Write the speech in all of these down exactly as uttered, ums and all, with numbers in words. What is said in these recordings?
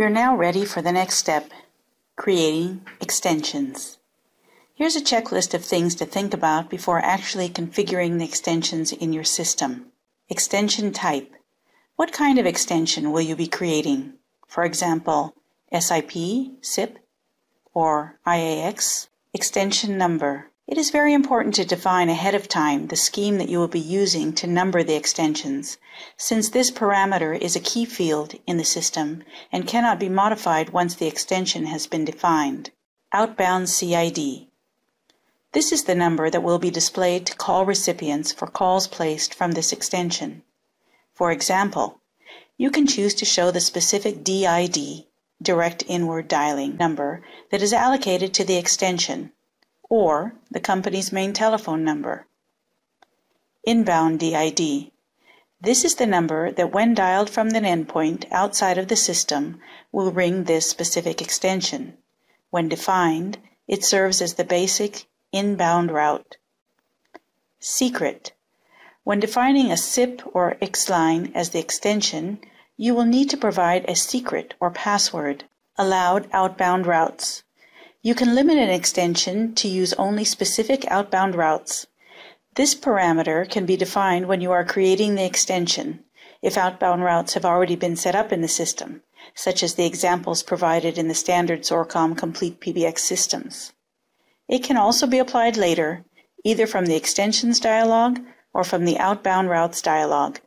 We are now ready for the next step, creating extensions. Here's a checklist of things to think about before actually configuring the extensions in your system. Extension type. What kind of extension will you be creating? For example, S I P, S I P, or I A X. Extension number. It is very important to define ahead of time the scheme that you will be using to number the extensions, since this parameter is a key field in the system and cannot be modified once the extension has been defined. Outbound C I D. This is the number that will be displayed to call recipients for calls placed from this extension. For example, you can choose to show the specific D I D, direct inward dialing number, that is allocated to the extension, or the company's main telephone number. Inbound D I D. This is the number that, when dialed from an endpoint outside of the system, will ring this specific extension. When defined, it serves as the basic inbound route. Secret. When defining a S I P or X line as the extension, you will need to provide a secret or password. Allowed outbound routes. You can limit an extension to use only specific outbound routes. This parameter can be defined when you are creating the extension, if outbound routes have already been set up in the system, such as the examples provided in the standard Xorcom CompletePBX systems. It can also be applied later, either from the extensions dialog or from the outbound routes dialog.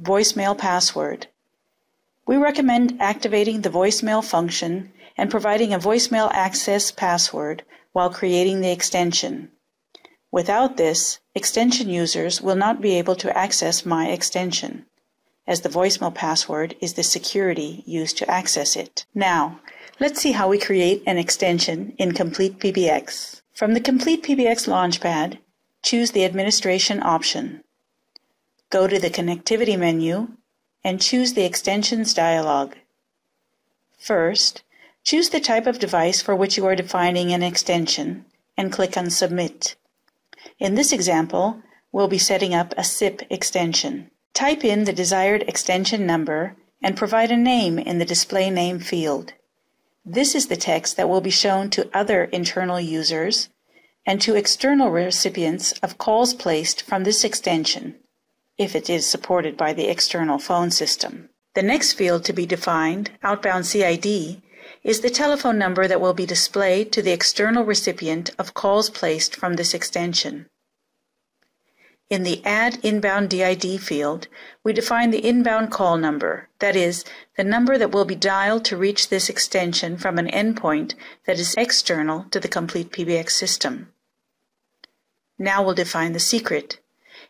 Voicemail password. We recommend activating the voicemail function and providing a voicemail access password while creating the extension. Without this, extension users will not be able to access My Extension, as the voicemail password is the security used to access it. Now, let's see how we create an extension in CompletePBX. From the CompletePBX Launchpad, choose the Administration option. Go to the Connectivity menu and choose the Extensions dialog. First, choose the type of device for which you are defining an extension and click on Submit. In this example, we'll be setting up a S I P extension. Type in the desired extension number and provide a name in the Display Name field. This is the text that will be shown to other internal users and to external recipients of calls placed from this extension, if it is supported by the external phone system. The next field to be defined, Outbound C I D, is the telephone number that will be displayed to the external recipient of calls placed from this extension. In the Add Inbound D I D field, we define the inbound call number, that is, the number that will be dialed to reach this extension from an endpoint that is external to the CompletePBX system. Now we'll define the secret.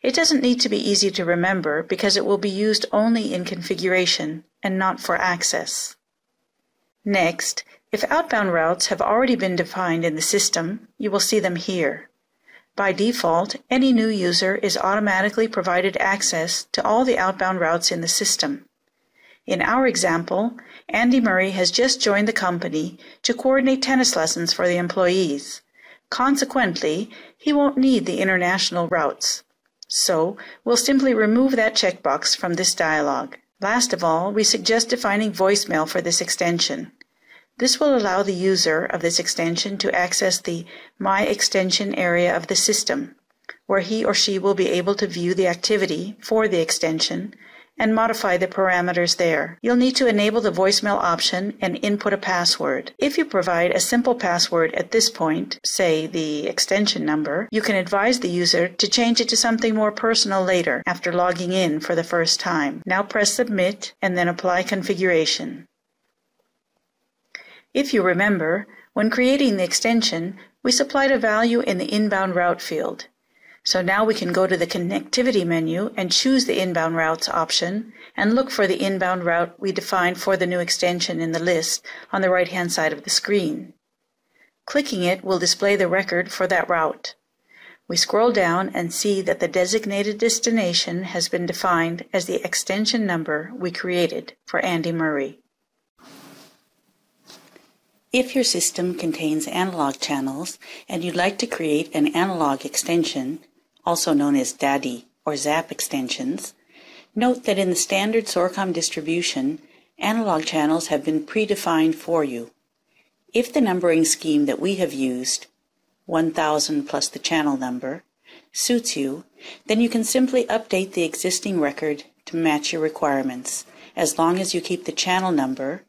It doesn't need to be easy to remember because it will be used only in configuration and not for access. Next, if outbound routes have already been defined in the system, you will see them here. By default, any new user is automatically provided access to all the outbound routes in the system. In our example, Andy Murray has just joined the company to coordinate tennis lessons for the employees. Consequently, he won't need the international routes. So, we'll simply remove that checkbox from this dialog. Last of all, we suggest defining voicemail for this extension. This will allow the user of this extension to access the My Extension area of the system, where he or she will be able to view the activity for the extension and modify the parameters there. You'll need to enable the voicemail option and input a password. If you provide a simple password at this point, say the extension number, you can advise the user to change it to something more personal later after logging in for the first time. Now press Submit and then apply configuration. If you remember, when creating the extension, we supplied a value in the inbound route field. So now we can go to the connectivity menu and choose the inbound routes option and look for the inbound route we defined for the new extension in the list on the right-hand side of the screen. Clicking it will display the record for that route. We scroll down and see that the designated destination has been defined as the extension number we created for Andy Murray. If your system contains analog channels and you'd like to create an analog extension, also known as DADi or ZAP extensions, note that in the standard Xorcom distribution, analog channels have been predefined for you. If the numbering scheme that we have used, one thousand plus the channel number, suits you, then you can simply update the existing record to match your requirements, as long as you keep the channel number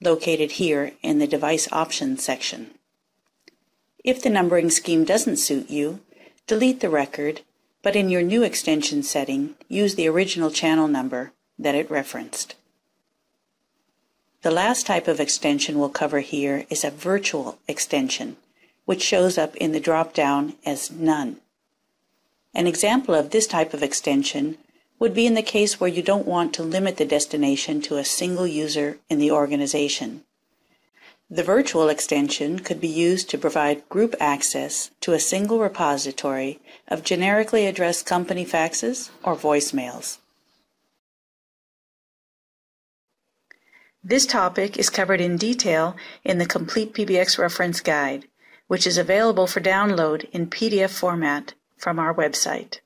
located here in the Device Options section. If the numbering scheme doesn't suit you, delete the record, but in your new extension setting, use the original channel number that it referenced. The last type of extension we'll cover here is a virtual extension, which shows up in the drop-down as None. An example of this type of extension would be in the case where you don't want to limit the destination to a single user in the organization. The virtual extension could be used to provide group access to a single repository of generically addressed company faxes or voicemails. This topic is covered in detail in the Complete P B X Reference Guide, which is available for download in P D F format from our website.